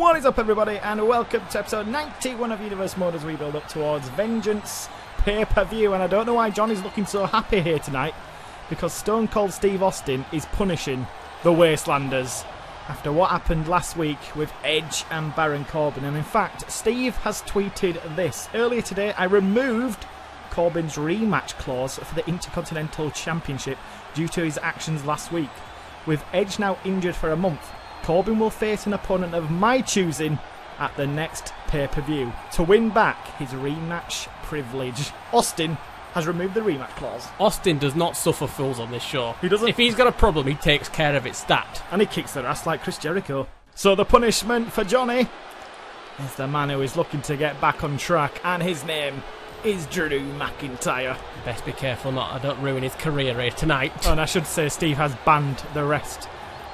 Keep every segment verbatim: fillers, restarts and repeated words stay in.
What is up, everybody, and welcome to episode ninety-one of Universe Mode as we build up towards Vengeance pay-per-view. And I don't know why Johnny's looking so happy here tonight, because Stone Cold Steve Austin is punishing the Wastelanders after what happened last week with Edge and Baron Corbin. And in fact, Steve has tweeted this. Earlier today, I removed Corbin's rematch clause for the Intercontinental Championship due to his actions last week. With Edge now injured for a month, Corbin will face an opponent of my choosing at the next pay-per-view to win back his rematch privilege. Austin has removed the rematch clause. Austin does not suffer fools on this show. He doesn't. If he's got a problem, he takes care of it, stat. And he kicks their ass like Chris Jericho. So the punishment for Johnny is the man who is looking to get back on track, and his name is Drew McIntyre. Best be careful not I don't ruin his career here tonight. Oh, and I should say Steve has banned the rest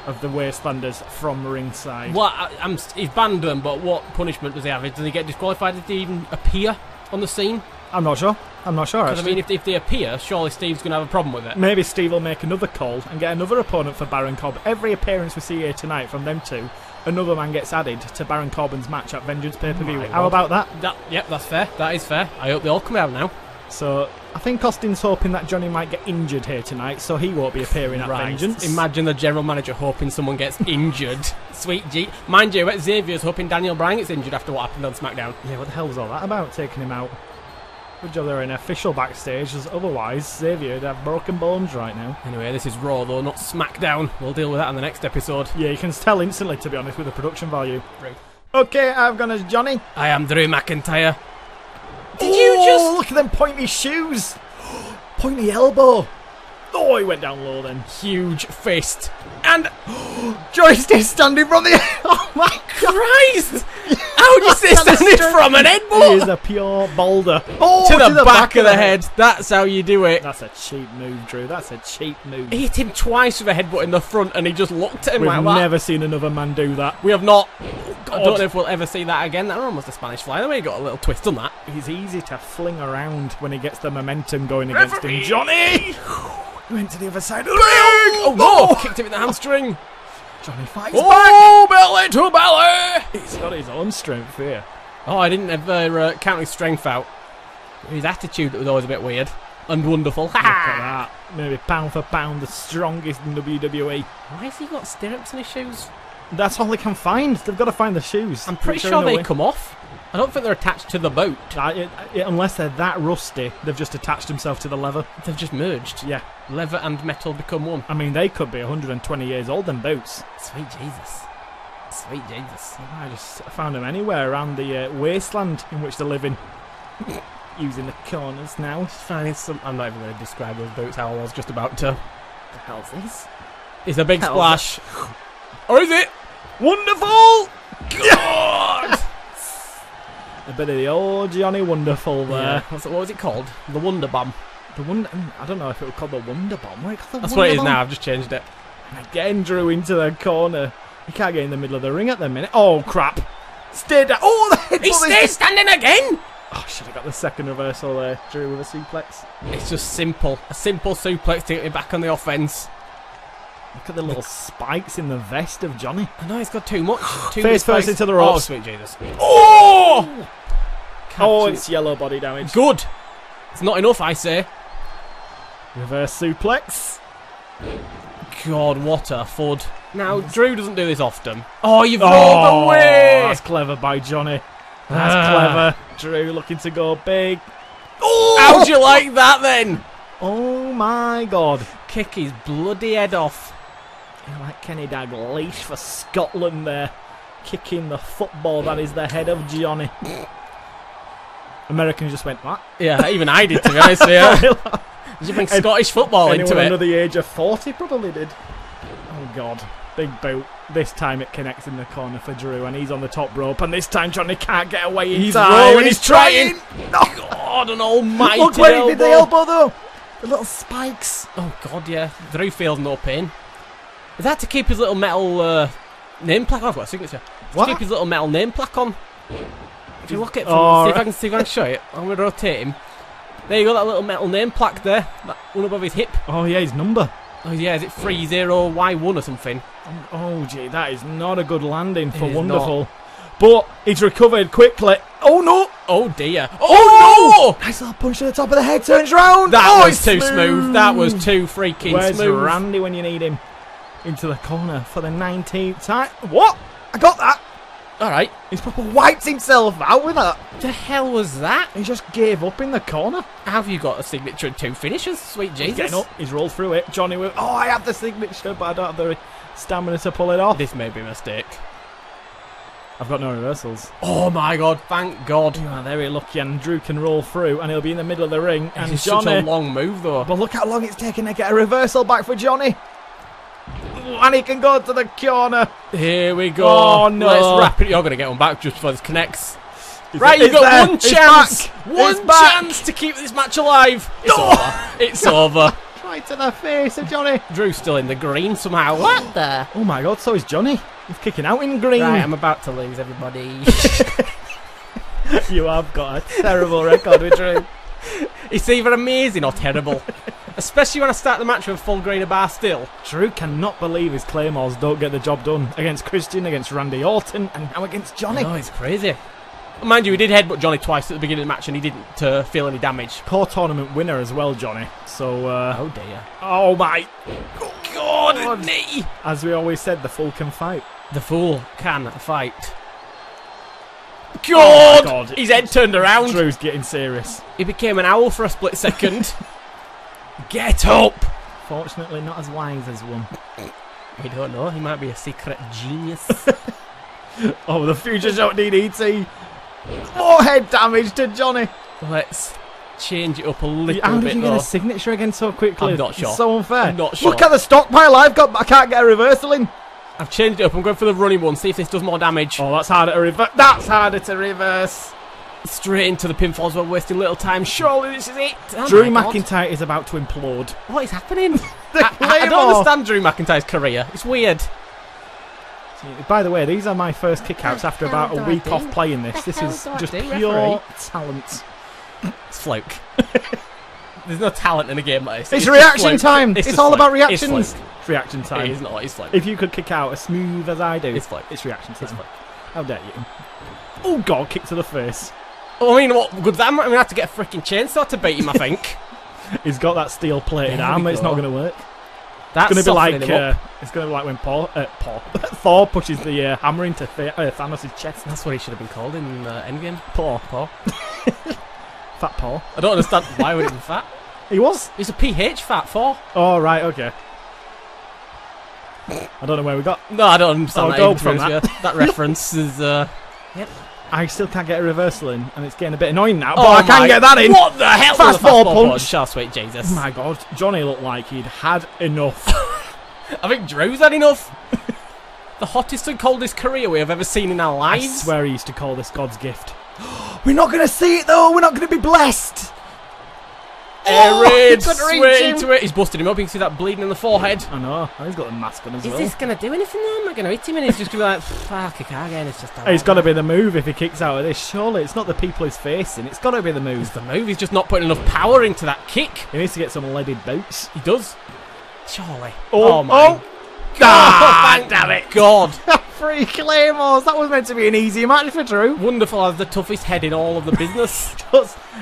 of the Wastelanders from ringside. Well, I, I'm, he's banned them, but what punishment does he have? Does he get disqualified? Did he even appear on the scene? I'm not sure. I'm not sure, actually. I mean, if, if they appear, surely Steve's going to have a problem with it. Maybe Steve will make another call and get another opponent for Baron Corbin. Every appearance we see here tonight from them two, another man gets added to Baron Corbin's match at Vengeance pay-per-view. Oh, how about that? that? Yep, that's fair. That is fair. I hope they all come out now. So I think Austin's hoping that Johnny might get injured here tonight, so he won't be appearing at right. Vengeance. Imagine the general manager hoping someone gets injured. Sweet G. Mind you, Xavier's hoping Daniel Bryan gets injured after what happened on SmackDown. Yeah, what the hell was all that about, taking him out? Good job they're an official backstage, as otherwise Xavier would have broken bones right now. Anyway, this is Raw though, not SmackDown. We'll deal with that on the next episode. Yeah, you can tell instantly, to be honest, with the production value. Right. Okay, I've gone as Johnny. I am Drew McIntyre. Did Ooh, you just look at them pointy shoes? Pointy elbow. Oh, he went down low then. Huge fist. And joystick standing from the... Oh my Christ! How do you say standing from an headbutt? He is a pure boulder. Oh, to, the to the back, back of the head. head. That's how you do it. That's a cheap move, Drew. That's a cheap move. He hit him twice with a headbutt in the front and he just looked at him We've like that. We've never seen another man do that. We have not. God. I don't know if we'll ever see that again. That almost a Spanish fly. The way he got a little twist on that. He's easy to fling around when he gets the momentum going against him. Johnny! He went to the other side. Oh, no! Oh, kicked him in the hamstring. Johnny fights oh, back. Oh, belly to belly! He's got his own strength here. Oh, I didn't ever uh, count his strength out. His attitude was always a bit weird and wonderful. Look at that. Maybe pound for pound, the strongest in W W E. Why has he got stirrups in his shoes? That's all they can find. They've got to find the shoes. I'm pretty, pretty sure, sure they come off. I don't think they're attached to the boat. Uh, it, it, unless they're that rusty, they've just attached themselves to the leather. They've just merged. Yeah. Leather and metal become one. I mean, they could be one hundred twenty years old, them boats. Sweet Jesus. Sweet Jesus. I just found them anywhere around the uh, wasteland in which they're living. Using the corners now. Finding some. I'm not even going to describe those boats, how I was just about to. What the hell's this? It's a big splash. Or is it? Wonderful! God! A bit of the old Johnny Wonderful there. Yeah. What was it called? The Wonder Bomb. The Wonder... I don't know if it was called the Wonder Bomb. What the That's Wonder what it is Bomb? Now. I've just changed it. And again, Drew into the corner. He can't get in the middle of the ring at the minute. Oh, crap. Stay down. Oh, the he's still standing again. Oh, I should have got the second reversal there. Drew with a suplex. It's just simple. A simple suplex to get me back on the offense. Look at the little spikes in the vest of Johnny. I know he's got too much. Too Face first into the ropes. Oh, sweet Jesus. Oh! Oh, it's yellow body damage. Good. It's not enough, I say. Reverse suplex. God, what a fud. Now, Drew doesn't do this often. Oh, you've rolled oh, away. That's clever by Johnny. That's ah. clever. Drew looking to go big. Oh! How'd you like that then? Oh, my God. Kick his bloody head off. Like Kenny Dagleish for Scotland there, kicking the football that is the head of Johnny. Americans just went, what? Yeah, even I did, to be honest. Yeah. Did you bring Scottish football Anyone into it? Under the age of forty probably did. Oh, God. Big boot. This time it connects in the corner for Drew, and he's on the top rope, and this time Johnny can't get away in he's time. Rolling, he's trying. trying. Oh, God, an almighty Look where elbow. He did the elbow, though. The little spikes. Oh, God, yeah. Drew feels no pain. Is that to keep his little metal uh, name plaque? Oh, I've got a signature. What? To keep his little metal name plaque on. If you look at it, from, oh, see, right. if I can, see if I can show it. I'm going to rotate him. There you go, that little metal name plaque there. That one above his hip. Oh, yeah, his number. Oh, yeah, is it three zero Y one or something? Oh, gee, that is not a good landing for Wonderful. Not. but he's recovered quickly. Oh no! Oh dear! Oh, oh no! Nice little punch to the top of the head. Turns round. That oh, was too smooth. smooth. That was too freaking Where's smooth. Where's Randy when you need him? Into the corner for the nineteenth time. What? I got that. All right. He's proper wiped himself out with that. What the hell was that? He just gave up in the corner. Have you got a signature and two finishes? Sweet Jesus. He's getting up. He's rolled through it. Johnny will. Oh, I have the signature, but I don't have the stamina to pull it off. This may be a mistake. I've got no reversals. Oh my god, thank god. You are very lucky, and Drew can roll through and he'll be in the middle of the ring. And it's Johnny, such a long move though. But look how long it's taken to get a reversal back for Johnny. And he can go to the corner. Here we go. Oh no. Let's wrap it. You're going to get one back just before this connects. Is right, it, you've got there. one chance. One chance to keep this match alive. It's oh. over. It's over. Right to the face of Johnny. Drew's still in the green somehow. What the? Oh my god, so is Johnny. He's kicking out in green. Right, I'm about to lose everybody. You have got a terrible record with Drew. It's either amazing or terrible. Especially when I start the match with a full green bar still. Drew cannot believe his claymores don't get the job done. Against Christian, against Randy Orton, and now against Johnny. Oh, it's crazy. Mind you, he did headbutt Johnny twice at the beginning of the match and he didn't uh, feel any damage. Poor tournament winner as well, Johnny. So, uh... oh dear. Oh my... Oh god, god. Knee! As we always said, the fool can fight. The fool can fight. God! Oh god. His head turned around. Drew's getting serious. He became an owl for a split second. Get up! Fortunately, not as wise as one. We don't know, he might be a secret genius. Oh, the future don't need E T. More head damage to Johnny. Let's change it up a little How bit. How did you though. get a signature again so quickly? I'm not sure. It's so unfair. I'm not sure. Look at the stockpile I've got, but I can't get a reversal in. I've changed it up. I'm going for the running one. See if this does more damage. Oh, that's harder to reverse. That's harder to reverse. Straight into the pinfalls. We're wasting little time. Surely this is it. Oh, Drew McIntyre is about to implode. What is happening? I, I, I don't understand Drew McIntyre's career. It's weird. By the way, these are my first kickouts after about a week off playing this. This is just pure talent. It's fluke. There's no talent in a game like this. It's, it's reaction time. It's, it's all fluke. about reactions. It's, it's reaction time. It is not. It's fluke. If you could kick out as smooth as I do, it's fluke. It's reaction time. It's fluke. How dare you? Oh god, kick to the face. Oh, I mean, what good that? I'm gonna have to get a freaking chainsaw to beat him. I think. He's got that steel plated arm. Go. It's not gonna work. That's it's going to be like uh, it's going to be like when Paul, uh, Paul Thor pushes the uh, hammer into Th uh, Thanos' chest. That's what he should have been called in uh, Endgame. Paul, Paul, Fat Paul. I don't understand why he was fat. He was. He's a P H fat Thor. Oh right, okay. I don't know where we got. No, I don't understand. Oh, that, from that. that reference is. Uh, yep. I still can't get a reversal in, and it's getting a bit annoying now, but oh I can't get that in! What the hell? Fastball fast punch! Oh, sweet Jesus. Oh my god, Johnny looked like he'd had enough. I think Drew's had enough. The hottest and coldest career we have ever seen in our lives. I swear he used to call this God's gift. We're not going to see it though, we're not going to be blessed! Air straight into it. He's busted him up. You can see that bleeding in the forehead. I know. Oh, he's got a mask on as Is well. Is this going to do anything though? Am I going to hit him? And he's just going to be like, fuck, I can't get it. It's just It's got to be the move if he kicks out of this. Surely it's not the people he's facing. It's got to be the move. It's the move. He's just not putting enough power into that kick. He needs to get some leaded boots. He does. Surely. Oh, oh my oh. God. Oh, damn it. God. Three claymores. That was meant to be an easy match for Drew. Wonderful has the toughest head in all of the business.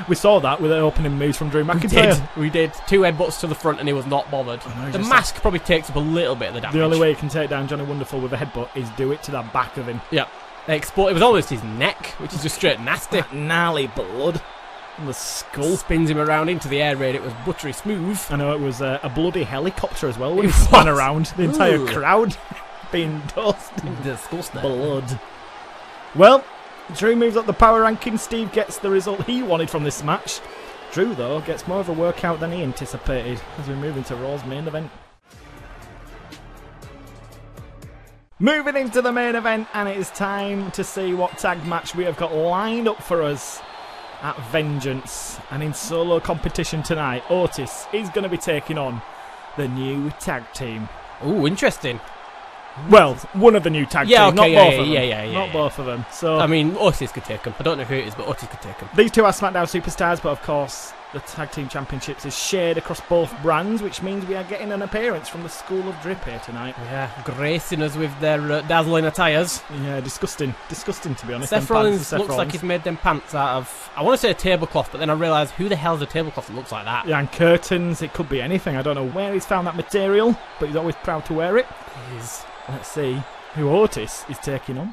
We saw that with an opening moves from Drew McIntyre. We did. We did. Two headbutts to the front and he was not bothered. Oh, no, the mask like... probably takes up a little bit of the damage. The only way he can take down Johnny Wonderful with a headbutt is do it to the back of him. Yeah. Export. It was almost his neck, which is just straight nasty. That gnarly blood. And the skull spins him around into the air raid. It was buttery smooth. I know it was uh, a bloody helicopter as well. It spun around the entire Ooh. crowd. Being dusted. Disgusting. Blood. Well, Drew moves up the power ranking. Steve gets the result he wanted from this match. Drew, though, gets more of a workout than he anticipated as we move into Raw's main event. Moving into the main event, and it is time to see what tag match we have got lined up for us at Vengeance. And in solo competition tonight, Otis is going to be taking on the new tag team. Ooh, interesting. Well, one of the new tag yeah, team, okay, not yeah, both yeah, of them. Yeah, yeah, yeah, not yeah. both of them. So I mean, Otis could take them. I don't know who it is, but Otis could take them. These two are SmackDown superstars, but of course, the Tag Team Championships is shared across both brands, which means we are getting an appearance from the School of Drip here tonight. Yeah, gracing us with their uh, dazzling attires. Yeah, disgusting. Disgusting, to be honest. Seth Rollins looks like he's made them pants out of, I want to say a tablecloth, but then I realised, who the hell's a tablecloth that looks like that? Yeah, and curtains. It could be anything. I don't know where he's found that material, but he's always proud to wear it. He is. Let's see who Otis is taking on.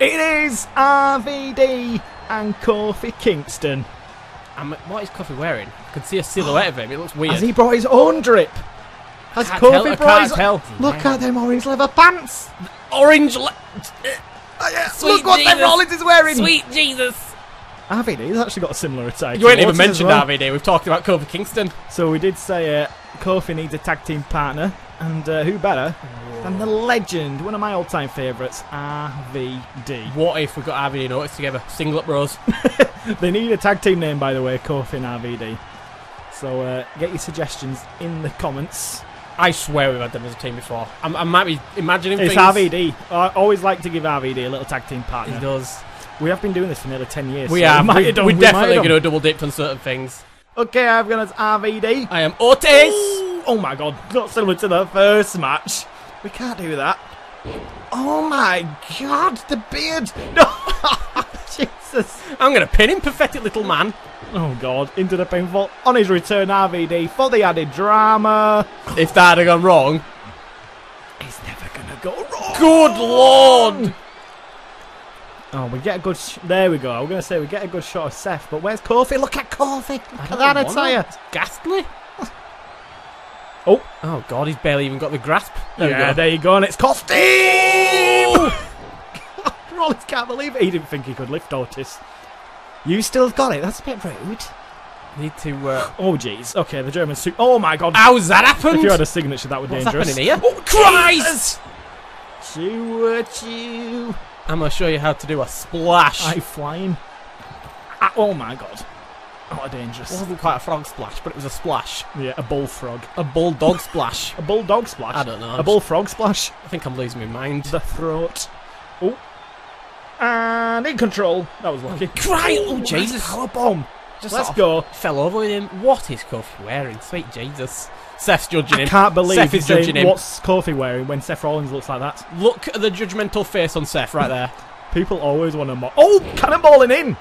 It is R V D and Kofi Kingston. And what is Kofi wearing? I can see a silhouette of him. It looks weird. Has he brought his own drip? Has can't Kofi tell, brought his own? Look yeah. at them orange leather pants. Orange le oh, yeah. Look what Seth Rollins is wearing. Sweet Jesus. R V D has actually got a similar attire. You ain't even mentioned well. R V D. We've talked about Kofi Kingston. So we did say uh, Kofi needs a tag team partner. And uh, who better Whoa. than the legend, one of my all-time favourites, R V D. What if we got R V D and Otis together? Single up, bros. They need a tag team name, by the way, Kofi and R V D. So uh, get your suggestions in the comments. I swear we've had them as a team before. I'm, I might be imagining it's things. It's R V D. I always like to give R V D a little tag team partner. He does. We have been doing this for nearly ten years. We so are. We're we we we definitely going to double-dip on certain things. Okay, I've gone as R V D. I am Otis. Ooh. Oh my god, not similar to the first match. We can't do that. Oh my god, the beard. No, Jesus. I'm going to pin him, pathetic little man. Oh god, into the pinfall on his return, R V D, for the added drama. If that had gone wrong, he's never going to go wrong. Good lord. Oh, we get a good... Sh there we go. I was going to say we get a good shot of Seth, but where's Kofi? Look at Kofi. Look at that attire. It's ghastly. Oh, oh god, he's barely even got the grasp. There yeah, you go. there you go, and it's Kofi! God, Rollins can't believe it. He didn't think he could lift Otis. You still got it? That's a bit rude. Need to... Uh... Oh, jeez. Okay, the German suit. Oh, my god. How's that happened? If you had a signature, that would be dangerous. What's happening here? Oh, Christ! Chew, chew. I'm going to show you how to do a splash. I'm flying. Ah, oh, my god. Quite dangerous. It wasn't quite a frog splash, but it was a splash. Yeah, a bullfrog. A bulldog splash. A bulldog splash? I don't know. I'm a bullfrog just... splash? I think I'm losing my mind. The throat. Oh. And in control. That was lucky. Oh, Christ! Oh, Jesus. Power bomb. Just Let's sort of go. Fell over with him. What is Kofi wearing? Sweet Jesus. Seth's judging him. I can't believe Seth is judging him. What's Kofi wearing when Seth Rollins looks like that? Look at the judgmental face on Seth right there. People always want to mock. Oh, cannonballing in.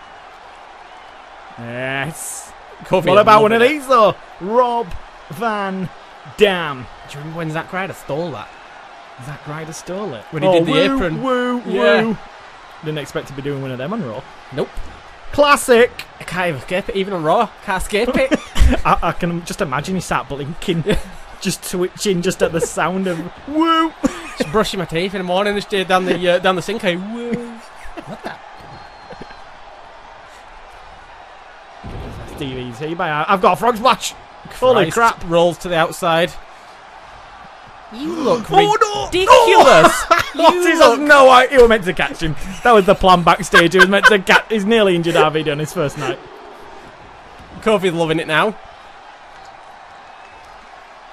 Yes. Kofi, what about one of these though? Rob Van Dam. Do you remember when Zack Ryder stole that? Zack Ryder stole it when he oh, did the woo, apron. Woo, yeah. woo. Didn't expect to be doing one of them on Raw. Nope. Classic. I can't even escape it, even on Raw. Can't escape it. I, I can just imagine he sat blinking, just twitching, just at the sound of woo. Just brushing my teeth in the morning, just down the uh, down the sink. I woo. What the? D V D by I've got a frog splash. Holy crap. Rolls to the outside. You look oh, ridiculous. No. You Otis look... has no idea. You were meant to catch him. That was the plan backstage. He was meant to catch. He's nearly injured R V D on his first night. Kofi's loving it now.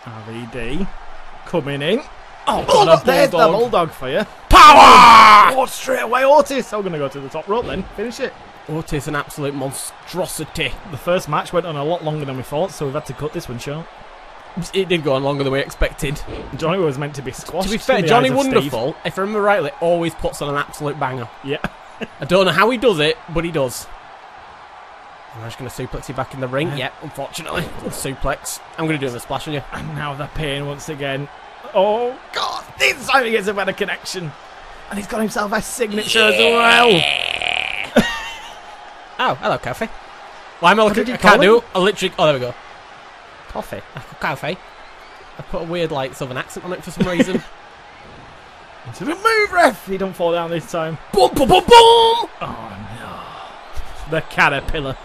R V D coming in. Oh, oh look, there's the bulldog for you. Power! Oh, straight away, Otis. I'm going to go to the top rope then. Finish it. Otis, an absolute monstrosity. The first match went on a lot longer than we thought, so we've had to cut this one short. It did go on longer than we expected. Johnny was meant to be squashed. To be fair, Johnny Wonderful, if I remember rightly, always puts on an absolute banger. Yeah. I don't know how he does it, but he does. I'm just going to suplex you back in the ring. Yeah, yeah unfortunately. Suplex. I'm going to do him a splash on you. And now the pain once again. Oh, God. This time he gets a better connection. And he's got himself a signature yeah. as well. Oh, hello, Kofi. Why am I looking? I can't do it. I literally. Oh, there we go. Kofi. Kofi. I put a weird, like, southern accent on it for some reason. Into the move, ref. He don't fall down this time. Boom, boom, boom, boom. Oh no! The caterpillar.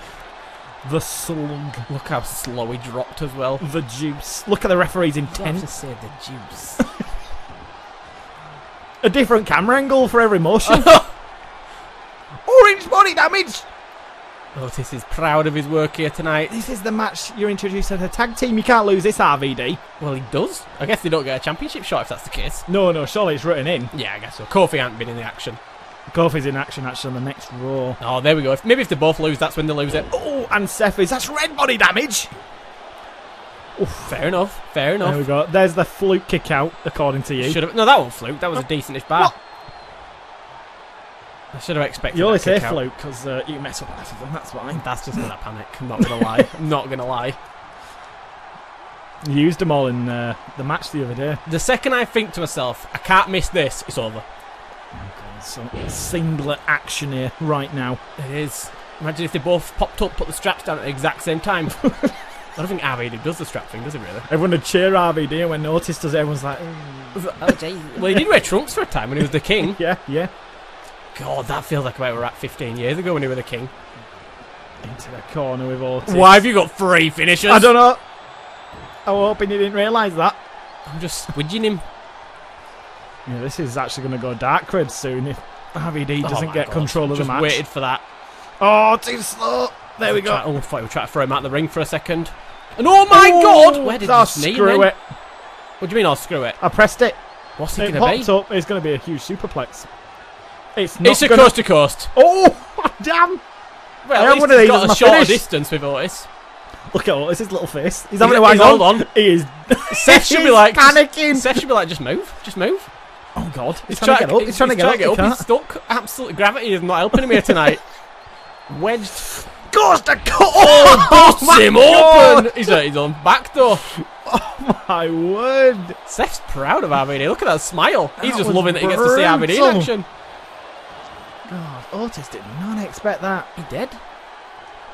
The slug. Look how slow he dropped as well. The juice. Look at the referee's intent. Just say the juice. A different camera angle for every motion. Orange body damage. Otis is proud of his work here tonight. This is the match you're introduced as a tag team. You can't lose this, R V D. Well, he does. I guess they don't get a championship shot if that's the case. No, no, surely it's written in. Yeah, I guess so. Kofi hasn't been in the action. Kofi's in action actually on the next Raw. Oh, there we go. If, maybe if they both lose, that's when they lose it. Oh, and Seth is. That's red body damage. Oof. Fair enough. Fair enough. There we go. There's the fluke kick out, according to you. Should've, no, that wasn't fluke. That was oh. a decentish bar. What? I should have expected. You only say fluke because uh, you mess up half of them. That's why. That's just gonna panic. I'm not gonna lie. I'm not gonna lie. You used them all in uh, the match the other day. The second I think to myself, I can't miss this, it's over. Oh God, some singular action here right now. It is. Imagine if they both popped up, put the straps down at the exact same time. I don't think R V D does the strap thing, does he really? Everyone would cheer R V D, and when Otis does it, everyone's like, mm. Oh, jeez. Well, he did wear trunks for a time when he was the king. Yeah, yeah. God, that feels like where we were at fifteen years ago when he was the king. Into the corner with Otis. Why have you got three finishers? I don't know. I was hoping you didn't realise that. I'm just squidging him. Yeah, this is actually going to go dark crib soon if R V D doesn't oh get God. control of just the match. Waited for that. Oh, too slow. There we go. Try, oh, I thought we tried to throw him out of the ring for a second. And oh my oh, God! Where did oh, this knee screw it? What do you mean? I'll oh, screw it. I pressed it. What's it, it going to be? It popped up. It's going to be a huge superplex. It's not. It's gonna... a coast to coast. Oh damn! Well, at, at least he's got a short finish. distance with Otis. Look at Otis, his little face. He's having a wag on. Hold on. He is. Seth should be like panicking. Seth should be like, just move, just move. Oh God! He's, he's trying to get up. He's trying to get up. He's stuck. Absolute gravity is not helping him here tonight. Wedged. Goes to cut. Oh, bust him open. He's he's on back door. Oh my word! Seth's proud of R V D. Look at that smile. He's just loving that he gets to see R V D in action. God, Otis did not expect that. He did.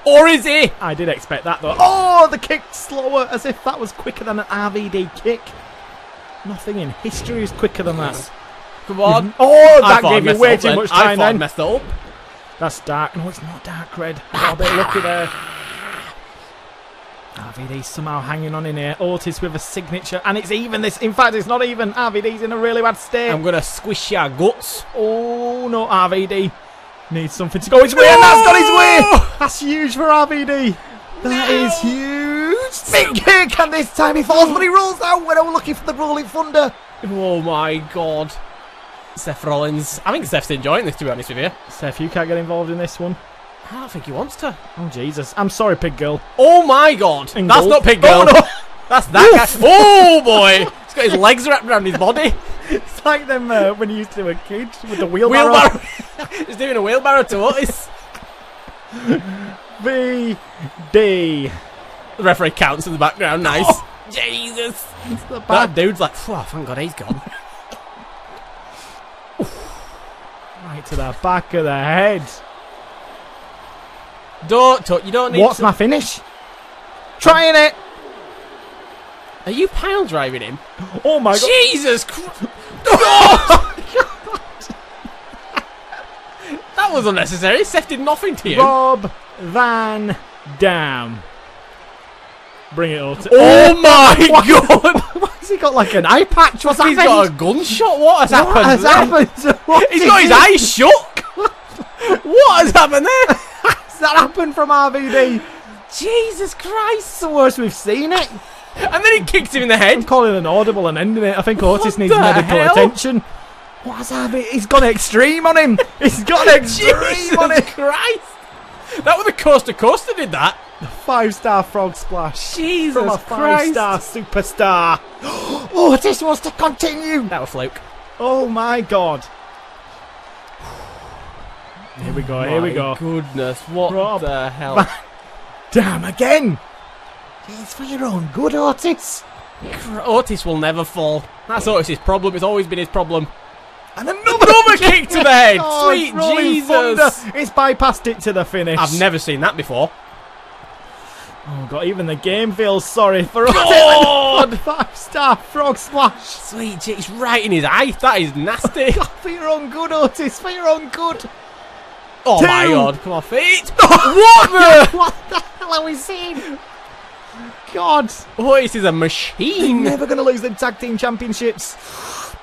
Or is he? I did expect that though. Oh, the kick slower, as if that was quicker than an R V D kick. Nothing in history is quicker than that. Come on. Oh, that gave you way too much time then. I messed it up. That's dark. No, it's not dark red. Got a bit lucky there. R V D somehow hanging on in here. Otis with a signature. And it's even this. In fact, it's not even. R V D's in a really bad state. I'm going to squish your guts. Oh, no, R V D. Needs something to go his way, no! And that's got his way! That's huge for R V D. That no! is huge. Big kick, and this time he falls, but he rolls out when I'm looking for the rolling thunder. Oh my God. Seth Rollins. I think Seth's enjoying this, to be honest with you. Seth, you can't get involved in this one. I don't think he wants to. Oh, Jesus. I'm sorry, Pig Girl. Oh my God. In that's gold. Not Pig Girl. Oh, no. That's that Oof. guy. Oh boy. He's got his legs wrapped around his body. It's like them uh, when you used to do a kid with the wheelbarrow. wheelbarrow. He's doing a wheelbarrow to Otis. V D. The referee counts in the background. Nice. Oh, Jesus. That dude's like, oh, thank God he's gone. Right to the back of the head. Don't talk. You don't need. What's to... my finish? Trying it. Are you pile driving him? Oh my God! Jesus Christ! Oh! That was unnecessary. Seth did nothing to you. Rob Van Dam. Bring it all to. Oh my what? God! Why's he got like an eye patch? What's happened? He's got a gunshot. What has what happened? Has happened? What He's got his eyes shut. What has happened there? Has that happened from R V D? Jesus Christ! It's the worst we've seen it. And then he kicked him in the head. I'm calling an audible and ending it. I think Otis what needs medical hell? attention. What has happened? He's got extreme on him. He's got extreme Jesus on him. Christ! That was the coast to coast that did that. The five-star frog splash. Jesus From a five-star superstar. Otis wants to continue. That was fluke. Oh my God. Here we go. Oh here we go. Goodness, what Rob the hell? Damn again. It's for your own good, Otis. Otis will never fall. That's Otis' problem. It's always been his problem. And another, another kick to the head. Oh, sweet Jesus. Thunder. It's bypassed it to the finish. I've never seen that before. Oh, God. Even the game feels sorry for Otis. God. Five-star frog splash. Sweet Jesus. Right in his eye. That is nasty. God, for your own good, Otis. For your own good. Oh, Two. my God. Come on, feet. What the? What the hell are we seeing? God, Otis is a machine. They're never going to lose the tag team championships. God.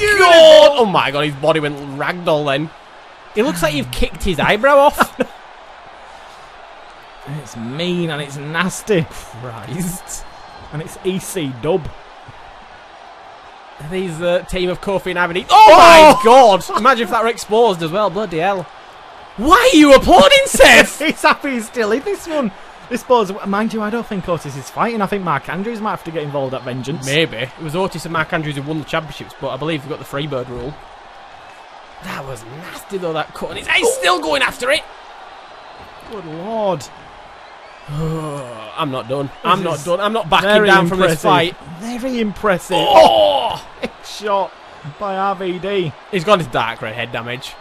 Oh my God, his body went ragdoll then. It looks like you've kicked his eyebrow off. It's mean and it's nasty. Christ. And it's E C Dub. He's the team of Kofi and Aberdeen. Oh, oh my god! Imagine if that were exposed as well. Bloody hell. Why are you applauding, Seth? He's happy he's still in this one. This ball's, mind you, I don't think Otis is fighting. I think Mark Andrews might have to get involved at Vengeance. Maybe. It was Otis and Mark Andrews who won the championships, but I believe they've got the Freebird rule. That was nasty, though, that cut. And his eye's still going after it. Good lord. Oh, I'm not done. I'm not done. I'm not backing down from this fight. Very impressive. Oh! Big shot by R V D. He's got his dark red head damage.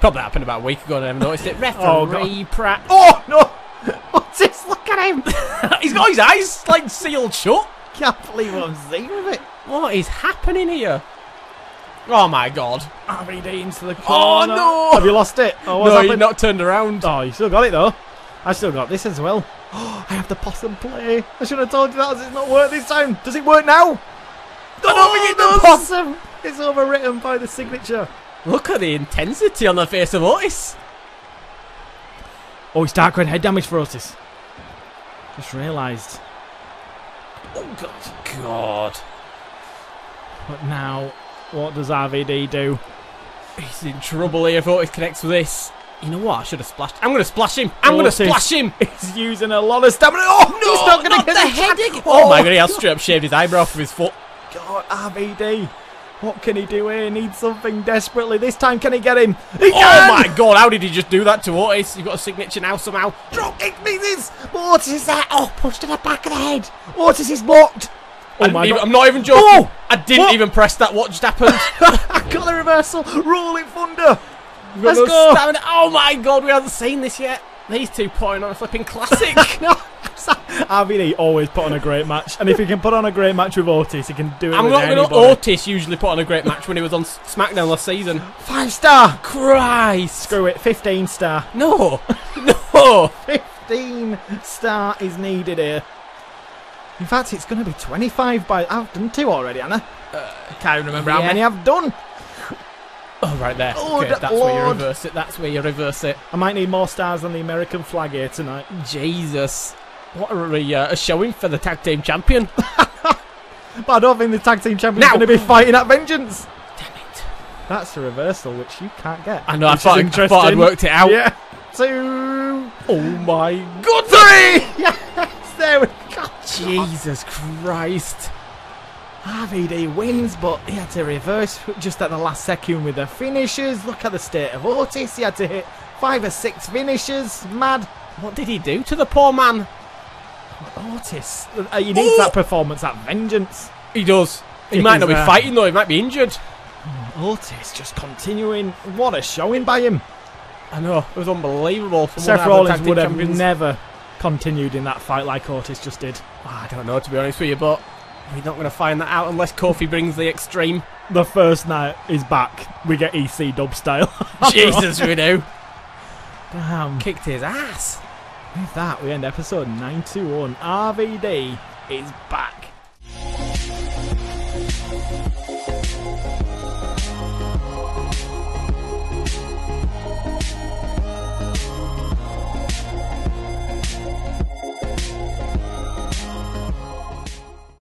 Probably happened about a week ago and I haven't noticed it. Referee Pratt. Oh, no! What's this? Look at him! He's got his eyes like sealed shut. Can't believe what I'm seeing of it. What is happening here? Oh my god. R V D into the corner. Oh no! Have you lost it? Oh, no, you've not turned around. Oh, you still got it though. I still got this as well. Oh, I have the possum play. I should have told you that. Does it not work this time? Does it work now? Oh, I don't think it does. Possum is overwritten by the signature. Look at the intensity on the face of Otis. Oh, it's dark red head damage for Otis. Just realised. Oh, God. God. But now, what does R V D do? He's in trouble here if Otis connects with this. You know what? I should have splashed. I'm going to splash him. I'm going to splash him. He's using a lot of stamina. Oh, no. He's not going to get the headache. Oh, oh, my God. He has straight up shaved his eyebrow off of his foot. God, R V D. What can he do here? He needs something desperately. This time, can he get him? He can! Oh my god, how did he just do that to Otis? You've got a signature now somehow. Drop kick misses! Otis is there. Oh, pushed to the back of the head. Otis is blocked. Oh my god. I'm not even joking. Oh, I didn't what? even press that. What just happened? I got the reversal. Rolling thunder. Let's go. Stamina. Oh my god, we haven't seen this yet. These two putting on a flipping classic. No. R V D always put on a great match, and if he can put on a great match with Otis, he can do it I'm with not anybody. Otis usually put on a great match when he was on SmackDown last season. Five star! Christ! Screw it, fifteen star. No! No! fifteen star is needed here. In fact, it's going to be twenty-five by... I've done two already, Anna. Uh, I can't even remember yeah. how many I've done. Oh, right there. Oh, okay, that's Lord. where you reverse it. That's where you reverse it. I might need more stars than the American flag here tonight. Jesus. What a, uh, a showing for the tag team champion. But I don't think the tag team champion is going to be fighting at Vengeance. Damn it. That's a reversal, which you can't get. I know, I thought, I thought I'd worked it out. Yeah. Two. Oh my god. Three. Yes, there we go. Jesus Christ. R V D wins, but he had to reverse just at the last second with the finishes. Look at the state of Otis. He had to hit five or six finishes. Mad. What did he do to the poor man? Otis. Uh, he needs Ooh. that performance, that vengeance. He does. He, he might not there. be fighting though, he might be injured. Otis just continuing. What a showing by him. I know, it was unbelievable. From Seth Rollins would have champions. never continued in that fight like Otis just did. Oh, I don't know, to be honest with you, but we're not going to find that out unless Kofi brings the extreme. The first night is back. We get E C Dub style. Jesus, we do. Damn. Kicked his ass. With that, we end episode nine two one. R V D is back.